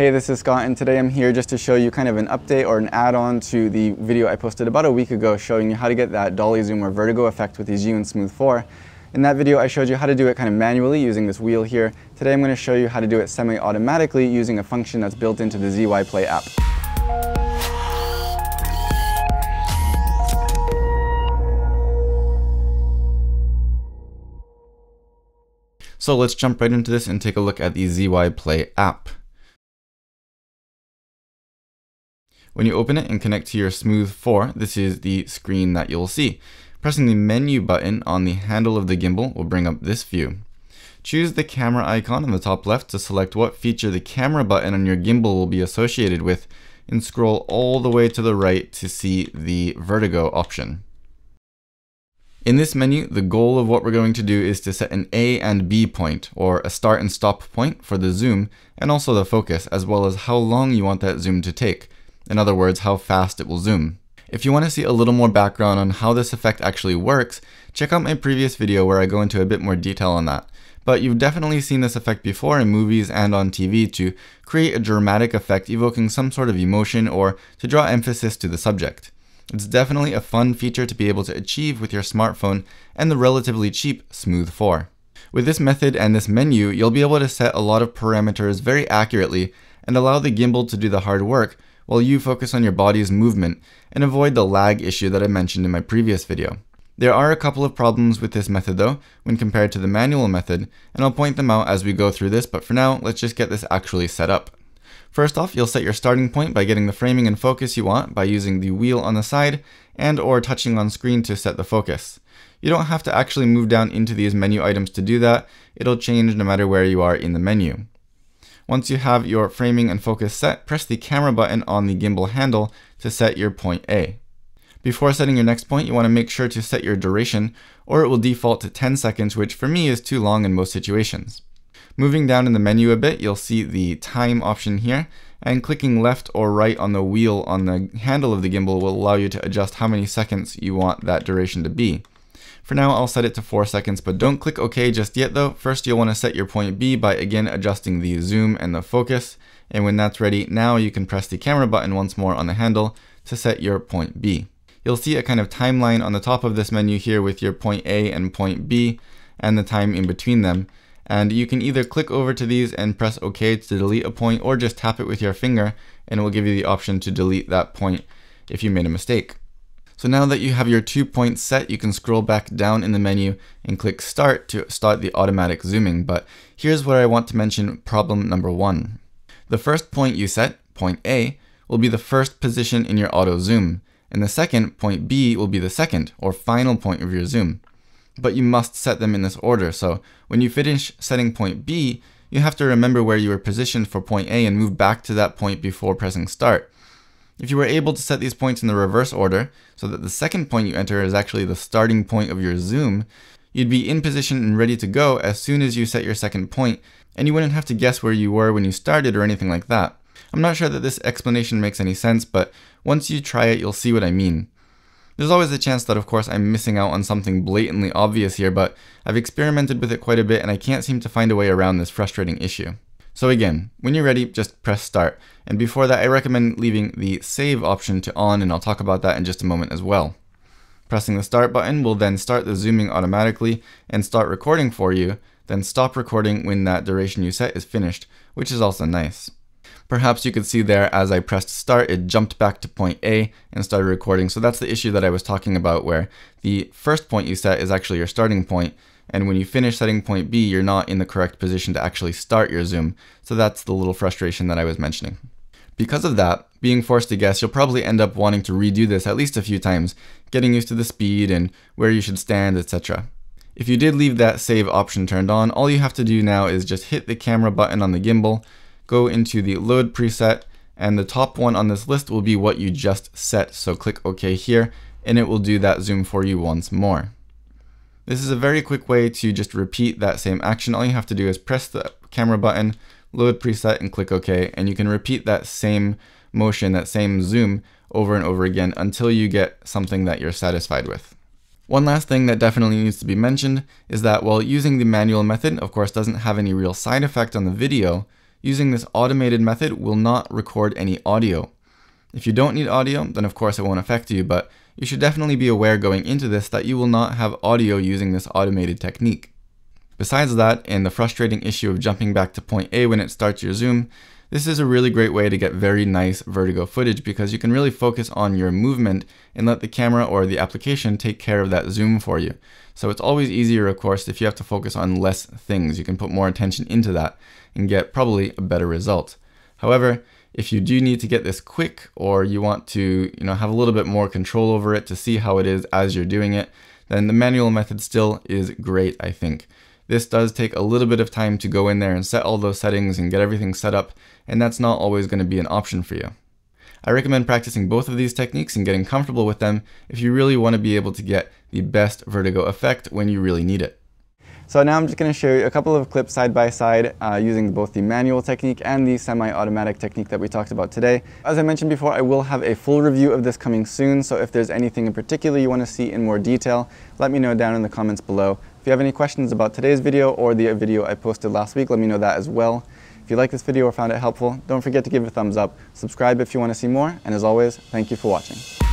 Hey, this is Scott, and today I'm here just to show you kind of an update or an add-on to the video I posted about a week ago showing you how to get that dolly zoom or vertigo effect with the Zhiyun Smooth 4. In that video, I showed you how to do it kind of manually using this wheel here. Today I'm going to show you how to do it semi-automatically using a function that's built into the ZY Play app. So let's jump right into this and take a look at the ZY Play app. When you open it and connect to your Smooth 4, this is the screen that you'll see. Pressing the menu button on the handle of the gimbal will bring up this view. Choose the camera icon on the top left to select what feature the camera button on your gimbal will be associated with, and scroll all the way to the right to see the vertigo option. In this menu, the goal of what we're going to do is to set an A and B point, or a start and stop point for the zoom, and also the focus, as well as how long you want that zoom to take. In other words, how fast it will zoom. If you want to see a little more background on how this effect actually works, check out my previous video where I go into a bit more detail on that. But you've definitely seen this effect before in movies and on TV to create a dramatic effect evoking some sort of emotion or to draw emphasis to the subject. It's definitely a fun feature to be able to achieve with your smartphone and the relatively cheap Smooth 4. With this method and this menu, you'll be able to set a lot of parameters very accurately and allow the gimbal to do the hard work while you focus on your body's movement and avoid the lag issue that I mentioned in my previous video. There are a couple of problems with this method though, when compared to the manual method, and I'll point them out as we go through this, but for now, let's just get this actually set up. First off, you'll set your starting point by getting the framing and focus you want by using the wheel on the side and or touching on screen to set the focus. You don't have to actually move down into these menu items to do that, it'll change no matter where you are in the menu. Once you have your framing and focus set, press the camera button on the gimbal handle to set your point A. Before setting your next point, you want to make sure to set your duration, or it will default to 10 seconds, which for me is too long in most situations. Moving down in the menu a bit, you'll see the time option here, and clicking left or right on the wheel on the handle of the gimbal will allow you to adjust how many seconds you want that duration to be. For now, I'll set it to 4 seconds, but don't click OK just yet though. First, you'll want to set your point B by again adjusting the zoom and the focus, and when that's ready, now you can press the camera button once more on the handle to set your point B. You'll see a kind of timeline on the top of this menu here with your point A and point B, and the time in between them, and you can either click over to these and press OK to delete a point, or just tap it with your finger, and it will give you the option to delete that point if you made a mistake. So now that you have your 2 points set, you can scroll back down in the menu and click Start to start the automatic zooming, but here's where I want to mention problem number 1. The first point you set, point A, will be the first position in your auto zoom, and the second, point B, will be the second, or final point of your zoom. But you must set them in this order, so when you finish setting point B, you have to remember where you were positioned for point A and move back to that point before pressing Start. If you were able to set these points in the reverse order, so that the second point you enter is actually the starting point of your zoom, you'd be in position and ready to go as soon as you set your second point, and you wouldn't have to guess where you were when you started or anything like that. I'm not sure that this explanation makes any sense, but once you try it, you'll see what I mean. There's always a chance that, of course, I'm missing out on something blatantly obvious here, but I've experimented with it quite a bit and I can't seem to find a way around this frustrating issue. So again, when you're ready, just press Start. And before that, I recommend leaving the Save option to on, and I'll talk about that in just a moment as well. Pressing the Start button will then start the zooming automatically and start recording for you, then stop recording when that duration you set is finished, which is also nice. Perhaps you could see there as I pressed Start, it jumped back to point A and started recording. So that's the issue that I was talking about, where the first point you set is actually your starting point, and when you finish setting point B, you're not in the correct position to actually start your zoom, so that's the little frustration that I was mentioning. Because of that, being forced to guess, you'll probably end up wanting to redo this at least a few times, getting used to the speed and where you should stand, etc. If you did leave that Save option turned on, all you have to do now is just hit the camera button on the gimbal, go into the Load preset, and the top one on this list will be what you just set, so click OK here, and it will do that zoom for you once more. This is a very quick way to just repeat that same action. All you have to do is press the camera button, load preset, and click OK, and you can repeat that same motion, that same zoom, over and over again until you get something that you're satisfied with. One last thing that definitely needs to be mentioned is that while using the manual method, of course, doesn't have any real side effect on the video, using this automated method will not record any audio. If you don't need audio, then of course it won't affect you, but you should definitely be aware going into this that you will not have audio using this automated technique. Besides that, and the frustrating issue of jumping back to point A when it starts your zoom, this is a really great way to get very nice vertigo footage because you can really focus on your movement and let the camera or the application take care of that zoom for you. So it's always easier, of course, if you have to focus on less things. You can put more attention into that and get probably a better result. However, if you do need to get this quick or you want to, have a little bit more control over it to see how it is as you're doing it, then the manual method still is great, I think. This does take a little bit of time to go in there and set all those settings and get everything set up, and that's not always going to be an option for you. I recommend practicing both of these techniques and getting comfortable with them if you really want to be able to get the best vertigo effect when you really need it. So now I'm just going to show you a couple of clips side by side using both the manual technique and the semi-automatic technique that we talked about today. As I mentioned before, I will have a full review of this coming soon, so if there's anything in particular you want to see in more detail, let me know down in the comments below. If you have any questions about today's video or the video I posted last week, let me know that as well. If you liked this video or found it helpful, don't forget to give it a thumbs up, subscribe if you want to see more, and as always, thank you for watching.